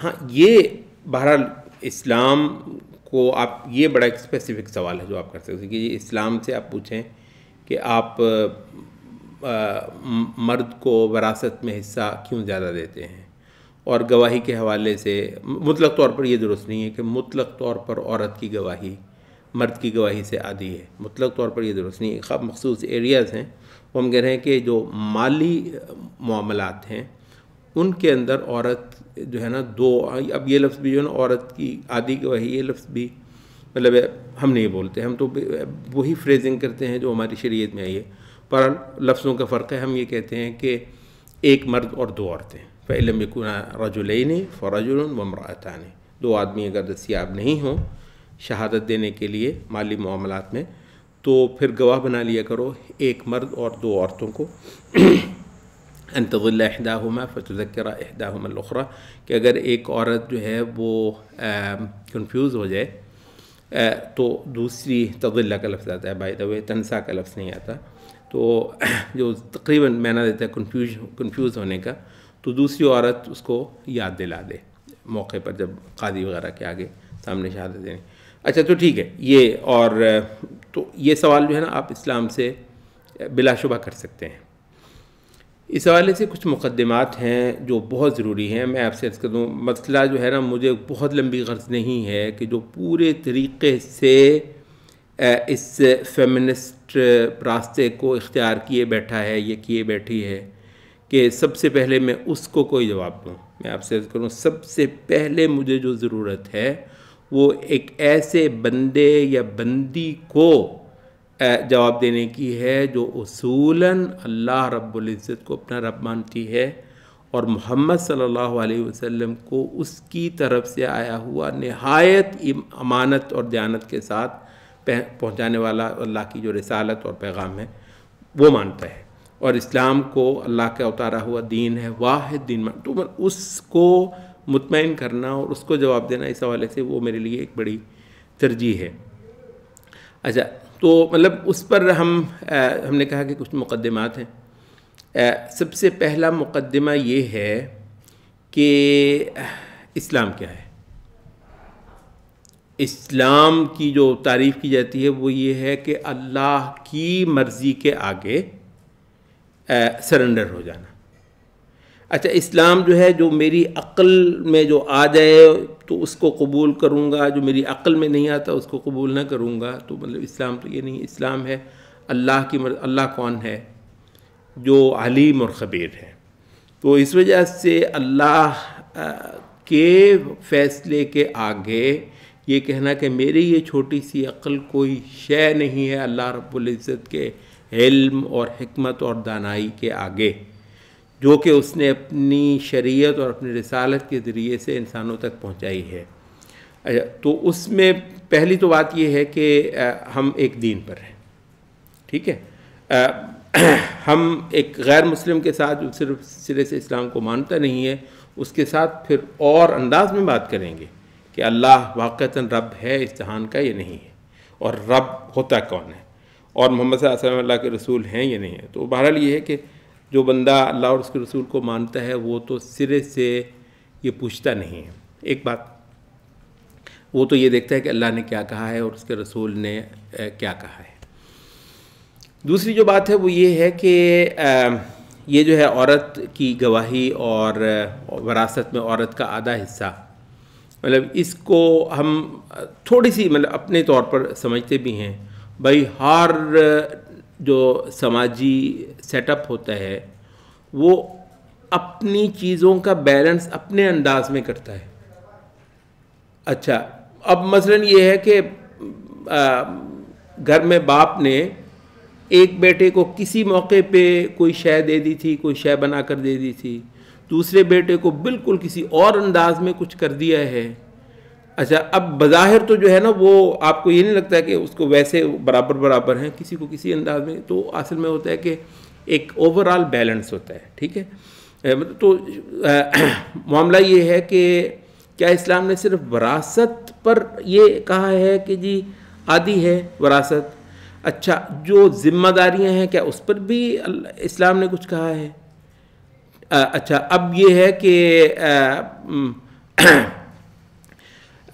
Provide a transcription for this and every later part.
हाँ, ये बहरहाल इस्लाम को आप, ये बड़ा एक स्पेसिफिक सवाल है जो आप कर सकते हो कि इस्लाम से आप पूछें कि आप मर्द को वरासत में हिस्सा क्यों ज़्यादा देते हैं, और गवाही के हवाले से मुतलक तौर पर ये दुरुस्त नहीं है कि मुतलक तौर पर औरत की गवाही मर्द की गवाही से आधी है, मुतलक तौर पर ये दुरुस्त नहीं है। ख़ास मखसूस एरियाज़ हैं, वो हम कह रहे हैं कि जो माली मामलात हैं उनके अंदर औरत जो है ना दो, अब ये लफ्ज़ भी जो है ना औरत की आधी गवाही, ये लफ्ज़ भी मतलब हम नहीं बोलते, हम तो वही फ्रेजिंग करते हैं जो हमारी शरीयत में आई है, पर लफ्ज़ों का फ़र्क है। हम ये कहते हैं कि एक मर्द और दो औरतें, फ़इल्लम यकुना रजुलैनि फ़रजुलुन वम्रअतानि, दो आदमी अगर दस्तियाब नहीं हो शहादत देने के लिए माली मामलात में, तो फिर गवाह बना लिया करो एक मर्द और दो औरतों को, अन तज़िल्ल इहदाहुमा फ़तुज़क्किरा इहदाहुमा अल-उख़रा, कि अगर एक औरत जो है वो कंफ्यूज हो जाए तो दूसरी, तज़िल्ला का लफ्ज़ आता है बाय द वे, तनसा का लफ्ज़ नहीं आता, तो जो तकरीबन माना देता है कंफ्यूज होने का, तो दूसरी औरत उसको याद दिला दे मौके पर जब काजी वगैरह के आगे सामने शहादत देने। अच्छा तो ठीक है ये, और तो ये सवाल जो है ना आप इस्लाम से बिलाशुबा कर सकते हैं। इस हवाले से कुछ मुक़द्दमात हैं जो बहुत ज़रूरी हैं, मैं आपसे अर्ज़ कर दूँ। मसला जो है ना, मुझे बहुत लंबी गर्ज़ नहीं है कि जो पूरे तरीक़े से इस फेमिनिस्ट रास्ते को इख्तियार किए बैठा है या किए बैठी है, कि सबसे पहले मैं उसको कोई जवाब दूँ। मैं आपसे अर्ज़ करूँ, सबसे पहले मुझे जो ज़रूरत है वो एक ऐसे बंदे या बंदी को जवाब देने की है जो उसूलन अल्लाह रब्बुल इज़्ज़त को अपना रब मानती है और मोहम्मद सल्लल्लाहु अलैहि वसल्लम को उसकी तरफ से आया हुआ नहायत अमानत और दयानत के साथ पहुँचाने वाला अल्लाह की जो रिसालत और पैगाम है वो मानता है, और इस्लाम को अल्लाह का उतारा हुआ दीन है, वाहिद दीन मान, तो उसको मुतमईन करना और उसको जवाब देना, इस हवाले से वो मेरे लिए एक बड़ी तरजीह है। अच्छा तो मतलब उस पर हमने कहा कि कुछ मुक़द्दमात हैं। सबसे पहला मुक़द्दमा ये है कि इस्लाम क्या है। इस्लाम की जो तारीफ़ की जाती है वो ये है कि अल्लाह की मर्ज़ी के आगे सरेंडर हो जाना। अच्छा, इस्लाम जो है जो मेरी अक़ल में जो आ जाए तो उसको कबूल करूँगा, जो मेरी अक़ल में नहीं आता उसको कबूल ना करूँगा, तो मतलब इस्लाम तो ये नहीं। इस्लाम है अल्लाह की अल्लाह कौन है, जो अलीम और ख़बीर है, तो इस वजह से अल्लाह के फ़ैसले के आगे ये कहना कि मेरी ये छोटी सी अक़ल कोई शय नहीं है अल्लाह रब्बुल इज़्ज़त के इल्म और हिकमत और दानाई के आगे, जो कि उसने अपनी शरीयत और अपनी रिसालत के ज़रिए से इंसानों तक पहुँचाई है। तो उसमें पहली तो बात यह है कि हम एक दीन पर हैं, ठीक है, हम एक गैर मुस्लिम के साथ जो सिर्फ सिरे से इस्लाम को मानता नहीं है उसके साथ फिर और अंदाज़ में बात करेंगे कि अल्लाह वाक़तन रब है इस जहान का या नहीं है, और रब होता कौन है, और मोहम्मद सल्लल्लाहु अलैहि वसल्लम अल्लाह के रसूल हैं या नहीं है। तो बहरहाल ये है कि जो बंदा अल्लाह और उसके रसूल को मानता है वो तो सिरे से ये पूछता नहीं है एक बात, वो तो ये देखता है कि अल्लाह ने क्या कहा है और उसके रसूल ने क्या कहा है। दूसरी जो बात है वो ये है कि ये जो है औरत की गवाही और वरासत में औरत का आधा हिस्सा, मतलब इसको हम थोड़ी सी मतलब अपने तौर पर समझते भी हैं। भाई हर जो समाजी सेटअप होता है वो अपनी चीज़ों का बैलेंस अपने अंदाज में करता है। अच्छा, अब मसलन ये है कि घर में बाप ने एक बेटे को किसी मौके पे कोई शय दे दी थी, कोई शय बना कर दे दी थी, दूसरे बेटे को बिल्कुल किसी और अंदाज में कुछ कर दिया है। अच्छा, अब बज़ाहिर तो जो है ना वो आपको ये नहीं लगता कि उसको वैसे बराबर बराबर हैं, किसी को किसी अंदाज में, तो असल में होता है कि एक ओवरऑल बैलेंस होता है, ठीक है। तो मामला ये है कि क्या इस्लाम ने सिर्फ वरासत पर ये कहा है कि जी आधी है वरासत? अच्छा, जो ज़िम्मेदारियां हैं क्या उस पर भी इस्लाम ने कुछ कहा है? अच्छा, अब ये है कि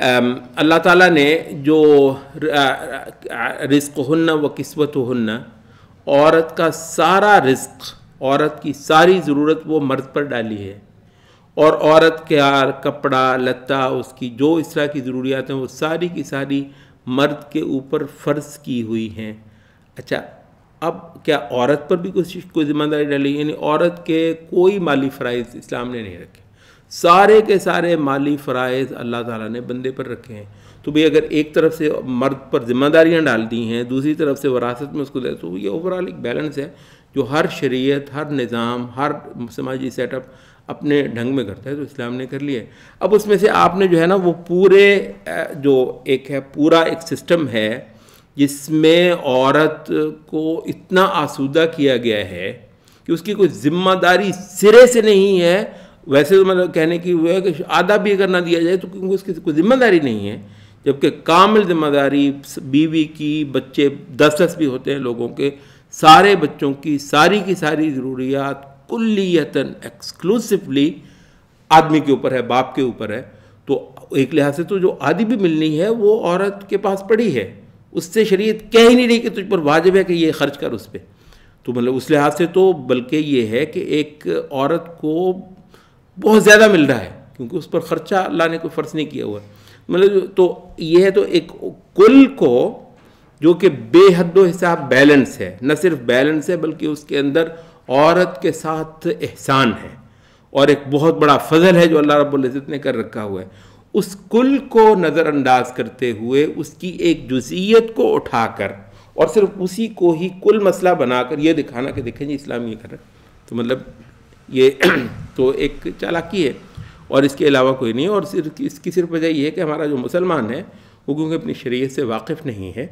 अल्लाह ताला ने जो रिस्क़ुहुन्ना व किस्वतुहुन्ना, औरत का सारा रिस्क, औरत की सारी ज़रूरत वो मर्द पर डाली है। और औरत के हार, कपड़ा, लत्ता, उसकी जो इसरा की ज़रूरियात हैं वो सारी की सारी मर्द के ऊपर फ़र्ज़ की हुई हैं। अच्छा, अब क्या औरत पर भी कोई ज़िम्मेदारी डाली? यानी औरत के कोई माली फ़राइज़ इस्लाम ने नहीं रखे, सारे के सारे माली फ़राइज़ अल्लाह ताला ने बंदे पर रखे हैं। तो भाई अगर एक तरफ से मर्द पर ज़िम्मेदारियाँ डाल दी हैं, दूसरी तरफ से वरासत में उसको दे, तो ये ओवरऑल एक बैलेंस है जो हर शरीयत, हर निज़ाम, हर समाजी सेटअप अपने ढंग में करता है। तो इस्लाम ने कर लिया है। अब उसमें से आपने जो है ना वो पूरे जो एक है पूरा एक सिस्टम है जिसमें औरत को इतना आसूदा किया गया है कि उसकी कोई ज़िम्मेदारी सिरे से नहीं है। वैसे तो मतलब कहने की वो है कि आधा भी अगर ना दिया जाए तो क्योंकि उसकी कोई ज़िम्मेदारी नहीं है, जबकि कामिल ज़िम्मेदारी बीवी की, बच्चे 10 भी होते हैं लोगों के, सारे बच्चों की सारी ज़रूरियात कुल्लियतन एक्सक्लूसिवली आदमी के ऊपर है, बाप के ऊपर है। तो एक लिहाज से तो जो आधी भी मिलनी है वो औरत के पास पड़ी है, उससे शरीयत कह ही नहीं रही कि तुझ पर वाजिब है कि ये खर्च कर उस पर। तो मतलब उस लिहाज से तो बल्कि ये है कि एक औरत को बहुत ज़्यादा मिल रहा है क्योंकि उस पर ख़र्चा अल्लाह ने कोई फ़र्ज़ नहीं किया हुआ। मतलब तो ये है तो एक कुल को जो कि बेहद हिसाब बैलेंस है, न सिर्फ बैलेंस है बल्कि उसके अंदर औरत के साथ एहसान है और एक बहुत बड़ा फजल है जो अल्लाह रब्बुल इज़्ज़त ने कर रखा हुआ है। उस कुल को नज़रअंदाज करते हुए उसकी एक जुज़ियत को उठाकर और सिर्फ उसी को ही कुल मसला बनाकर ये दिखाना कि देखें जी इस्लाम ये कर रहा है, तो मतलब ये तो एक चालाकी है और इसके अलावा कोई नहीं। और सिर्फ इसकी सिर्फ वजह यह है कि हमारा जो मुसलमान है वो क्योंकि अपनी शरीयत से वाकिफ़ नहीं है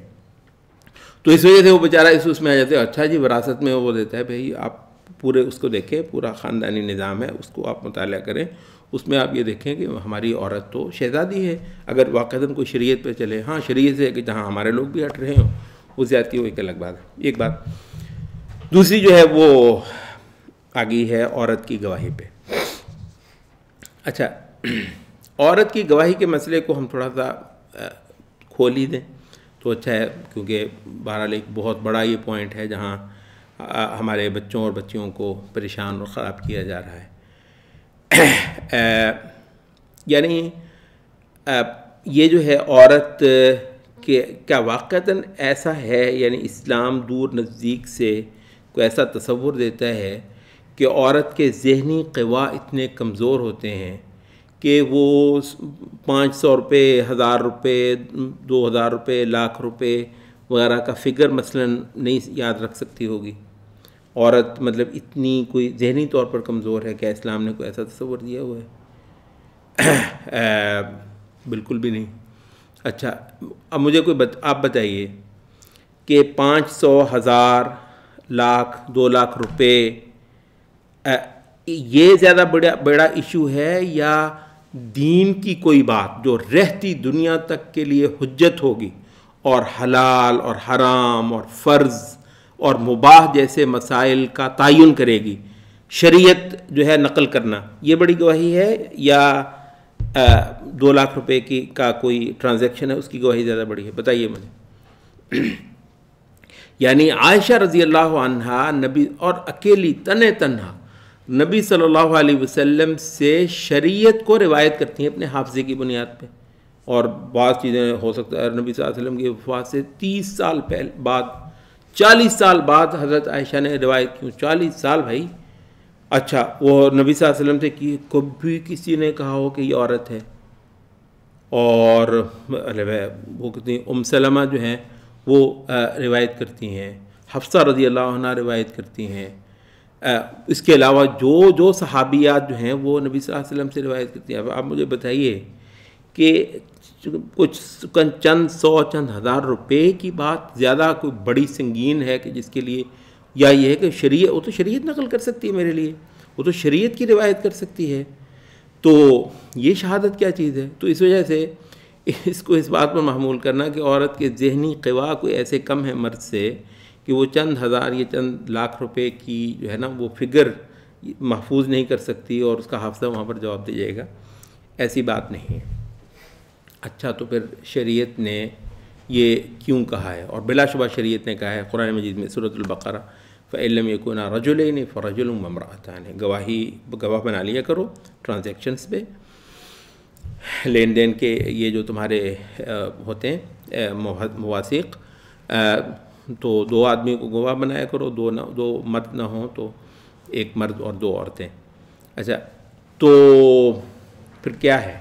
तो इस वजह से वो बेचारा इस उसमें आ जाता है। अच्छा जी, विरासत में वो देता है, भाई आप पूरे उसको देखें, पूरा ख़ानदानी निज़ाम है, उसको आप मुताला करें, उसमें आप ये देखें कि हमारी औरत तो शहज़ादी है। अगर वाक़तन कोई शरीयत पे चले, हाँ शरीयत से कि जहाँ हमारे लोग भी हट रहे हों वो ज़्यादती, वो एक अलग बात है। एक बात दूसरी जो है वो आ गई है औरत की गवाही पे। अच्छा, औरत की गवाही के मसले को हम थोड़ा सा खोल ही दें तो अच्छा है, क्योंकि बहरहाल एक बहुत बड़ा ये पॉइंट है जहाँ हमारे बच्चों और बच्चियों को परेशान और ख़राब किया जा रहा है। यानी ये जो है औरत के क्या वाक़तन ऐसा है, यानी इस्लाम दूर नज़दीक से कोई ऐसा तसव्वुर देता है कि औरत के ज़हनी क़वा इतने कमज़ोर होते हैं कि वो 500 रुपये, 1000 रुपये, 2000 रुपये, लाख रुपये वगैरह का फ़िगर मसलन नहीं याद रख सकती होगी औरत। मतलब इतनी कोई ज़हनी तौर पर कमज़ोर है। क्या इस्लाम ने कोई ऐसा तस्वर दिया हुआ है? बिल्कुल भी नहीं। अच्छा, अब मुझे कोई आप बताइए कि 500, 1000, लाख, 2 लाख रुपये ये ज़्यादा बड़ा इशू है या दीन की कोई बात जो रहती दुनिया तक के लिए हुज्जत होगी और हलाल और हराम और फ़र्ज़ और मुबाह जैसे मसाइल का तायुन करेगी, शरीयत जो है नकल करना, ये बड़ी गवाही है या 2 लाख रुपए की का कोई ट्रांजैक्शन है उसकी गवाही ज़्यादा बड़ी है? बताइए मुझे। यानी आयशा रज़ी अल्लाह अन्हा नबी और अकेली तने तन्हा नबी सल्लल्लाहु अलैहि वसल्लम से शरीयत को रिवायत करती हैं अपने हाफ़ज़े की बुनियाद पे। और बात चीज़ें हो सकता है नबी सल्लल्लाहु अलैहि वसल्लम की वफ़ात से 30 साल पहले बाद, 40 साल बाद हज़रत आयशा ने रिवायत की। 40 साल भाई! अच्छा, वो नबी सल्लल्लाहु अलैहि वसल्लम से कि कभी किसी ने कहा हो कि ये औरत है? और अरे वो कितनी उम सलमा जो हैं वो रिवायत करती हैं, हफ्सा रज़ी अल्लाह अन्हा रिवायत करती हैं। इसके अलावा जो जो सहाबियात जो हैं वो नबी सल्लल्लाहु अलैहि वसल्लम से रिवायत करती हैं। अब आप मुझे बताइए कि कुछ चंद सौ, चंद हज़ार रुपए की बात ज़्यादा कोई बड़ी संगीन है कि जिसके लिए, या ये है कि शरीयत, वो तो शरीयत नकल कर सकती है मेरे लिए, वो तो शरीयत की रिवायत कर सकती है, तो ये शहादत क्या चीज़ है? तो इस वजह से इसको इस बात पर महमूल करना कि औरत के ज़हनी क़वा कोई ऐसे कम है मर्द से कि वो चंद हज़ार या चंद लाख रुपए की जो है ना वो फिगर महफूज नहीं कर सकती और उसका हाफसा वहाँ पर जवाब दे जाएगा, ऐसी बात नहीं है। अच्छा, तो फिर शरीयत ने ये क्यों कहा है? और बिलाशुबा शरीयत ने कहा है कुरान मजीद में सूरतुल बकरा, फ़इल्लम यकुना रजुलैन फ़रजुलुम वमरातान, गवाह बना लिया करो ट्रांजैक्शंस पे, लेन देन के ये जो तुम्हारे होते हैं मुवासिक, तो दो आदमी को गवाह बनाया करो, दो मत ना हो तो एक मर्द और दो औरतें। अच्छा, तो फिर क्या है,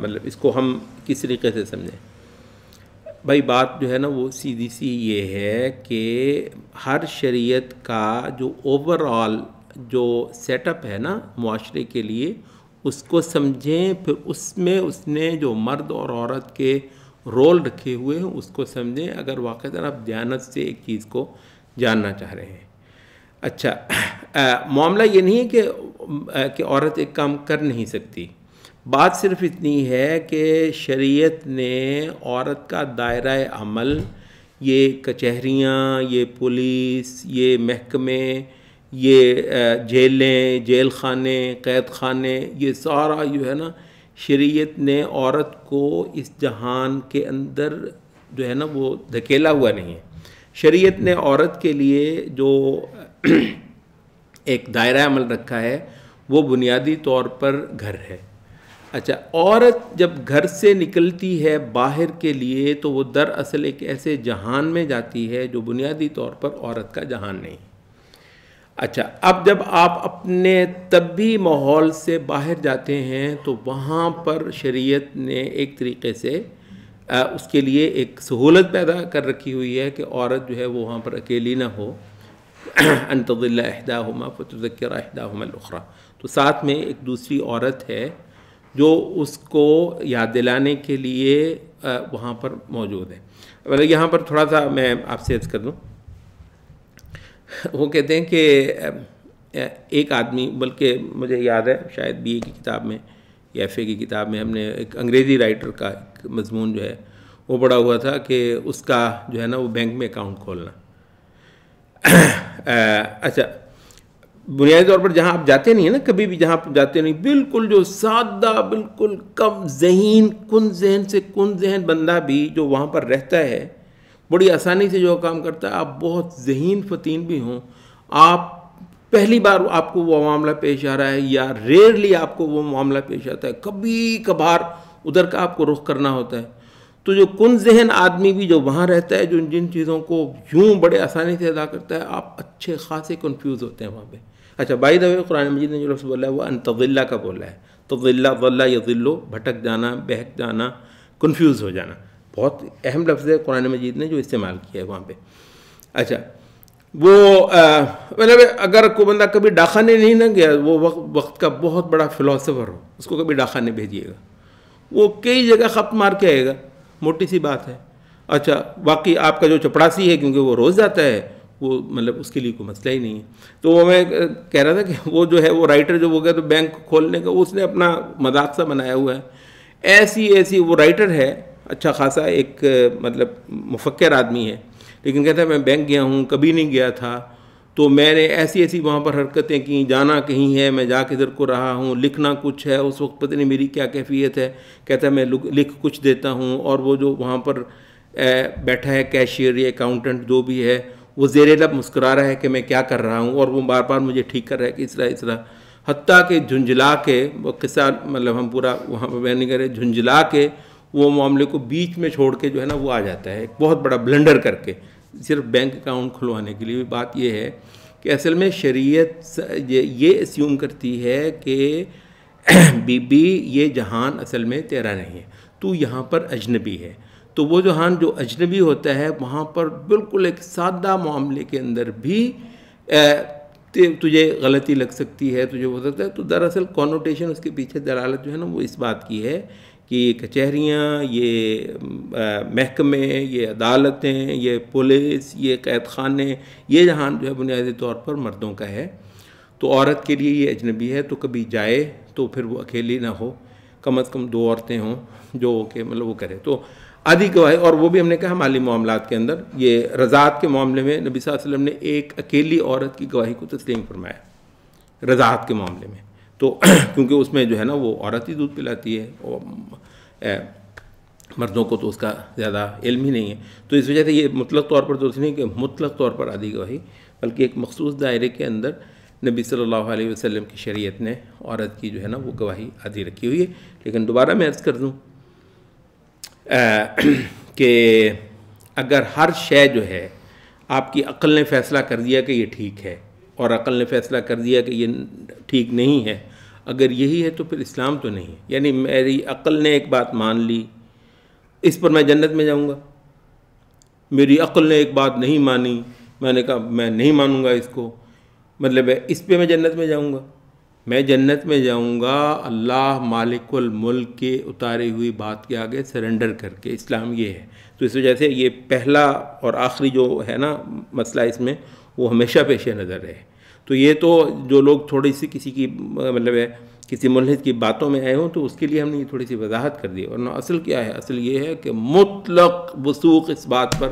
मतलब इसको हम किस तरीके से समझें? भाई बात जो है ना वो सीधी सी ये है कि हर शरीयत का जो ओवरऑल जो सेटअप है ना मुआशरे के लिए, उसको समझें, फिर उसमें उसने जो मर्द और औरत के रोल रखे हुए हैं उसको समझें, अगर वाक़ई आप ध्यान से एक चीज़ को जानना चाह रहे हैं। अच्छा, मामला ये नहीं है कि औरत एक काम कर नहीं सकती, बात सिर्फ इतनी है कि शरीयत ने औरत का दायरा अमल, ये कचहरियाँ, ये पुलिस, ये महकमे, ये जेलें, जेल खाने, कैद खाने, ये सारा जो है ना शरीयत ने औरत को इस जहान के अंदर जो है ना वो धकेला हुआ नहीं है। शरीयत ने औरत के लिए जो एक दायरा अमल रखा है वो बुनियादी तौर पर घर है। अच्छा, औरत जब घर से निकलती है बाहर के लिए तो वो दरअसल एक ऐसे जहान में जाती है जो बुनियादी तौर पर औरत का जहान नहीं। अच्छा, अब जब आप अपने तबी माहौल से बाहर जाते हैं तो वहाँ पर शरीयत ने एक तरीके से उसके लिए एक सहूलत पैदा कर रखी हुई है कि औरत जो है वो वहाँ पर अकेली ना हो। अंतज़िल्ला इहदाहुमा फ़तुज़क्किरा इहदाहुमा अलुखरा, तो साथ में एक दूसरी औरत है जो उसको याद दिलाने के लिए वहाँ पर मौजूद है। मतलब यहाँ पर थोड़ा सा मैं आपसे अर्ज़ कर दूँ, वो कहते हैं कि एक आदमी, बल्कि मुझे याद है शायद बीए की किताब में या एफए की किताब में हमने एक अंग्रेज़ी राइटर का मजमून जो है वो पढ़ा हुआ था कि उसका जो है ना वो बैंक में अकाउंट खोलना। अच्छा, बुनियादी तौर पर जहाँ आप जाते नहीं है ना कभी भी, जहाँ आप जाते नहीं, बिल्कुल जो सादा, बिल्कुल कम जहन, कुन जहन से कुन जहन बंदा भी जो वहाँ पर रहता है बड़ी आसानी से जो काम करता है। आप बहुत जहन फतीन भी हों, आप पहली बार आपको वो मामला पेश आ रहा है या रेयरली आपको वो मामला पेश आता है, कभी कभार उधर का आपको रुख करना होता है, तो जो कुन जहन आदमी भी जो वहाँ रहता है, जो जिन चीज़ों को यूँ बड़े आसानी से अदा करता है, आप अच्छे खासे कंफ्यूज होते हैं वहाँ पे। अच्छा, बाय द वे कुरान मजीद ने जो लफ्ज़ बोला है वो अंतज़िल्ला का बोला है, तज़िल्ला वल्ला यज़िल्लो, भटक जाना, बहक जाना, कंफ्यूज हो जाना, बहुत अहम लफ्ज़ है कुरान मजीद ने जो इस्तेमाल किया है वहाँ पर। अच्छा, वो मतलब अगर कोई बंदा कभी डाखाने नहीं ना गया, वो वक्त का बहुत बड़ा फ़िलासफ़र हो, उसको कभी डाखाने भेजिएगा, वो कई जगह खप मार के आएगा, मोटी सी बात है। अच्छा, बाकी आपका जो चपड़ासी है क्योंकि वो रोज़ जाता है, वो मतलब उसके लिए कोई मसला ही नहीं है। तो वो मैं कह रहा था कि वो जो है वो राइटर जो हो गया तो बैंक खोलने का, उसने अपना मजाक सा बनाया हुआ है, ऐसी वो राइटर है अच्छा खासा, एक मतलब मुफक्कर आदमी है, लेकिन कहता है मैं बैंक गया हूँ, कभी नहीं गया था, तो मैंने ऐसी वहाँ पर हरकतें की, जाना कहीं है, मैं जा किधर को रहा हूँ, लिखना कुछ है, उस वक्त पता नहीं मेरी क्या कैफियत है, कहता है मैं लिख कुछ देता हूँ, और वो जो वहाँ पर बैठा है कैशियर या अकाउंटेंट जो भी है वो ज़ेरे लब मुस्करा रहा है कि मैं क्या कर रहा हूँ, और वो बार बार मुझे ठीक कर रहा है कि इस तरह हत्ता के झुंझला के वो किस्सा, मतलब हम पूरा वहाँ पर बयान नहीं करें, झुंझला के वो मामले को बीच में छोड़ के जो है ना वो आ जाता है, एक बहुत बड़ा ब्लंडर करके सिर्फ बैंक अकाउंट खुलवाने के लिए। भी बात यह है कि असल में शरीयत ये अस्यूम करती है कि बीबी ये जहान असल में तेरा नहीं है, तू यहाँ पर अजनबी है, तो वो जहान जो अजनबी होता है वहाँ पर बिल्कुल एक सादा मामले के अंदर भी तुझे गलती लग सकती है, तुझे हो सकता है। तो दरअसल कॉनोटेशन उसके पीछे दलालत जो है ना वो इस बात की है कि ये कचहरियाँ, ये महकमे, ये अदालतें, ये पुलिस, ये कैद खाने, ये जहान जो है बुनियादी तौर पर मर्दों का है, तो औरत के लिए ये अजनबी है, तो कभी जाए तो फिर वो अकेली ना हो, कम अज़ कम दो औरतें हों जो के मतलब वो करे। तो आदि गवाही, और वो भी हमने कहा माली मामलात के अंदर, ये रज़ात के मामले में नबी सल्लल्लाहु अलैहि वसल्लम ने एक अकेली औरत की गवाही को तस्लीम फरमाया रज़ात के मामले में। तो क्योंकि उसमें जो है ना वो औरत ही दूध पिलाती है और मर्दों को तो उसका ज़्यादा इल्म ही नहीं है। तो इस वजह से ये मुतलक तौर पर दोस्त नहीं कि मुतलक तौर पर आदि गवाही, बल्कि एक मखसूस दायरे के अंदर नबी सल्लल्लाहु अलैहि वसल्लम की शरीयत ने औरत की जो है ना वो गवाही आदि रखी हुई है। लेकिन दोबारा मैं अर्ज़ कर दूँ कि अगर हर शय जो है आपकी अक्ल ने फ़ैसला कर दिया कि ये ठीक है और अक्ल ने फ़ैसला कर दिया कि ये ठीक नहीं है, अगर यही है तो फिर इस्लाम तो नहीं है। यानी मेरी अक्ल ने एक बात मान ली, इस पर मैं जन्नत में जाऊंगा। मेरी अक्ल ने एक बात नहीं मानी, मैंने कहा मैं नहीं मानूंगा इसको, मतलब इस पर मैं जन्नत में जाऊंगा। मैं जन्नत में जाऊंगा अल्लाह मालिकुल मुल्क के उतारे हुई बात के आगे सरेंडर करके। इस्लाम ये है। तो इस वजह से ये पहला और आखिरी जो है ना मसला इसमें वो हमेशा पेश नज़र रहे। तो ये तो जो लोग थोड़ी सी किसी की मतलब है किसी मुल्हिद की बातों में आए हों तो उसके लिए हमने ये थोड़ी सी वजाहत कर दी, वरना असल क्या है, असल ये है कि मुतलक वसूख इस बात पर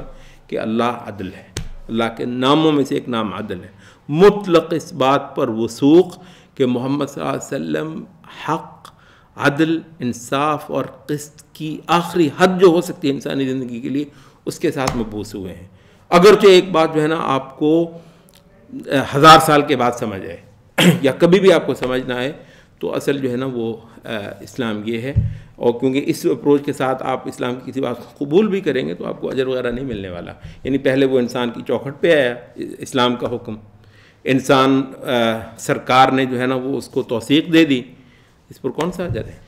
कि अल्लाह अदल है, अल्लाह के नामों में से एक नाम अदल है। मुतलक इस बात पर वसूख कि मोहम्मद सल्लल्लाहु अलैहि वसल्लम हक़, अदल, इंसाफ और क़िस्त की आखिरी हद जो हो सकती है इंसानी ज़िंदगी के लिए उसके साथ मबूस हुए हैं। अगर तो एक बात जो है ना आपको 1000 साल के बाद समझ आए या कभी भी आपको समझ ना आए, तो असल जो है ना वो इस्लाम ये है। और क्योंकि इस अप्रोच के साथ आप इस्लाम की किसी बात को कबूल भी करेंगे तो आपको अजर वगैरह नहीं मिलने वाला। यानी पहले वो इंसान की चौखट पे आया इस्लाम का हुक्म, इंसान सरकार ने जो है ना वो उसको तौसीक़ दे दी, इस पर कौन सा अजर है।